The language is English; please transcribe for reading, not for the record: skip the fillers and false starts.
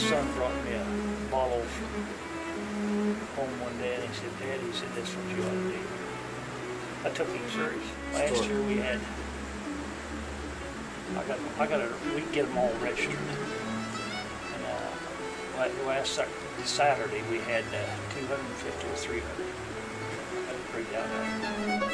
his son brought me a bottle from home one day, and he said, "Dad," he said, "that's what you ought to do." I took him serious. Last year we had, we get them all registered. And last Saturday we had 250 or 300. That's pretty down there.